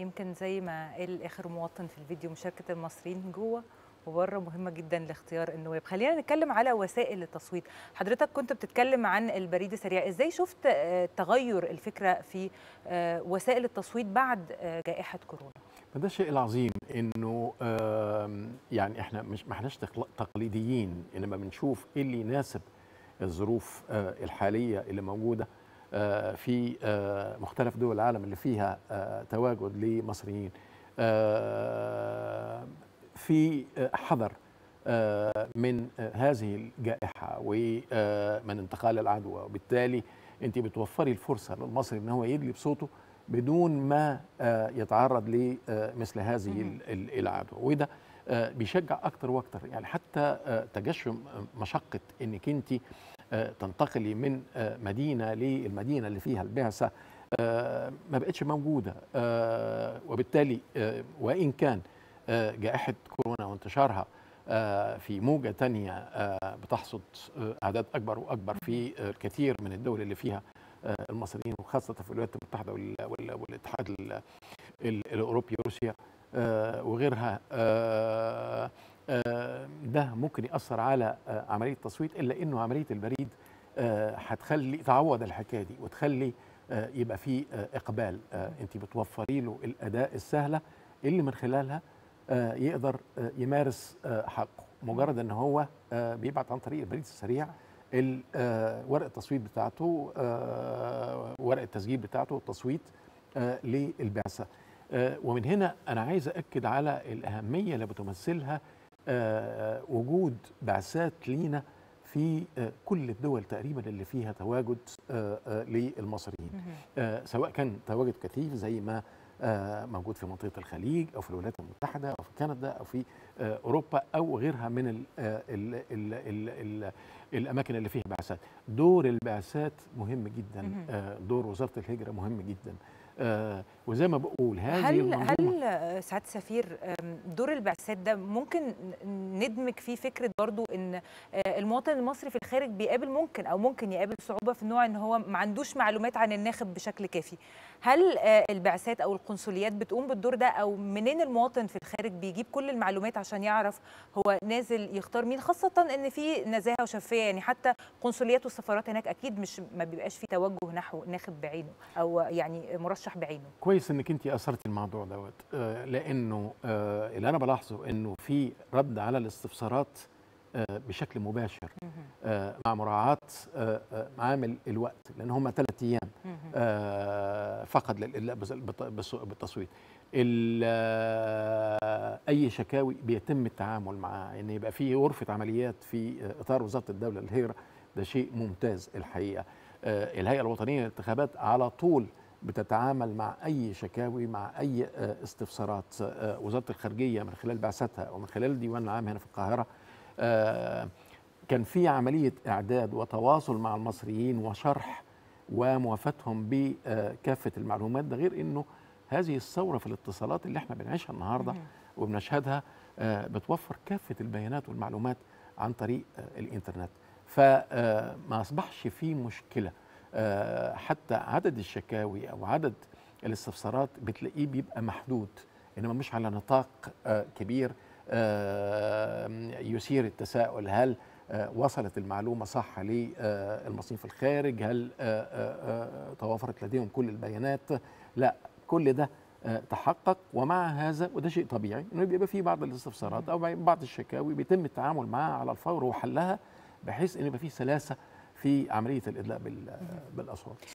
يمكن زي ما قال اخر مواطن في الفيديو، مشاركه المصريين جوه وبره مهمه جدا لاختيار النواب. خلينا نتكلم على وسائل التصويت. حضرتك كنت بتتكلم عن البريد السريع، ازاي شفت تغير الفكره في وسائل التصويت بعد جائحه كورونا؟ فده شيء عظيم، انه يعني احنا مش ما احناش تقليديين، انما بنشوف ايه اللي يناسب الظروف الحاليه اللي موجوده في مختلف دول العالم اللي فيها تواجد لمصريين في حذر من هذه الجائحة ومن انتقال العدوى، وبالتالي انت بتوفري الفرصة للمصري ان هو يدلي بصوته بدون ما يتعرض لمثل هذه العدوى، وده بيشجع اكتر واكتر. يعني حتى تجشم مشقة انك انت تنتقلي من مدينة للمدينة اللي فيها البعثة ما بقتش موجودة، وبالتالي وإن كان جائحة كورونا وانتشارها في موجة تانية بتحصد أعداد أكبر وأكبر في الكثير من الدول اللي فيها المصريين، وخاصة في الولايات المتحدة والاتحاد الأوروبي وروسيا وغيرها، ده ممكن يأثر على عملية التصويت. إلا إنه عملية البريد هتخلي تعوض الحكاية دي وتخلي يبقى فيه إقبال. أنت بتوفري له الأداة السهلة اللي من خلالها يقدر يمارس حقه، مجرد إن هو بيبعت عن طريق البريد السريع ورقة التصويت بتاعته، ورقة التسجيل بتاعته والتصويت للبعثة. ومن هنا أنا عايز أؤكد على الأهمية اللي بتمثلها وجود بعثات لينا في كل الدول تقريبا اللي فيها تواجد للمصريين، سواء كان تواجد كثيف زي ما موجود في منطقة الخليج أو في الولايات المتحدة أو في كندا أو في أوروبا أو غيرها من ال الأماكن اللي فيها بعثات. دور البعثات مهم جدا، دور وزارة الهجرة مهم جدا، وزي ما بقول هذه هل سعادة السفير دور البعثات ده ممكن ندمج فيه فكرة برضو ان المواطن المصري في الخارج بيقابل ممكن يقابل صعوبة في النوع ان هو ما عندوش معلومات عن الناخب بشكل كافي، هل البعثات او القنصليات بتقوم بالدور ده، او منين المواطن في الخارج بيجيب كل المعلومات عشان يعرف هو نازل يختار مين، خاصة ان في نزاهة وشفافية؟ يعني حتى القنصليات والسفارات هناك اكيد مش ما بيبقاش في توجه نحو ناخب بعينه او يعني مرشح بعينه. كويس انك انت اثرتي الموضوع دوت، لانه اللي انا بلاحظه انه في رد على الاستفسارات بشكل مباشر مع مراعاه عامل الوقت، لان هم 3 ايام فقط بالتصويت. اي شكاوي بيتم التعامل معها، ان يعني يبقى في غرفه عمليات في اطار وزاره الدوله للهجره، ده شيء ممتاز الحقيقه. الهيئه الوطنيه للانتخابات على طول بتتعامل مع أي شكاوي، مع أي استفسارات. وزارة الخارجية من خلال بعثتها ومن خلال الديوان العام هنا في القاهرة كان في عملية إعداد وتواصل مع المصريين وشرح وموافاتهم بكافة المعلومات. ده غير أنه هذه الثورة في الاتصالات اللي احنا بنعيشها النهاردة وبنشهدها بتوفر كافة البيانات والمعلومات عن طريق الإنترنت، فما أصبحش في مشكلة. حتى عدد الشكاوي أو عدد الاستفسارات بتلاقيه بيبقى محدود، إنما مش على نطاق كبير يثير التساؤل. هل وصلت المعلومة صح للمصريين في الخارج؟ هل توافرت لديهم كل البيانات؟ لا، كل ده تحقق. ومع هذا، وده شيء طبيعي، إنه بيبقى فيه بعض الاستفسارات أو بعض الشكاوي بيتم التعامل معها على الفور وحلها، بحيث إن يبقى فيه سلاسة في عملية الإدلاء بالأصوات.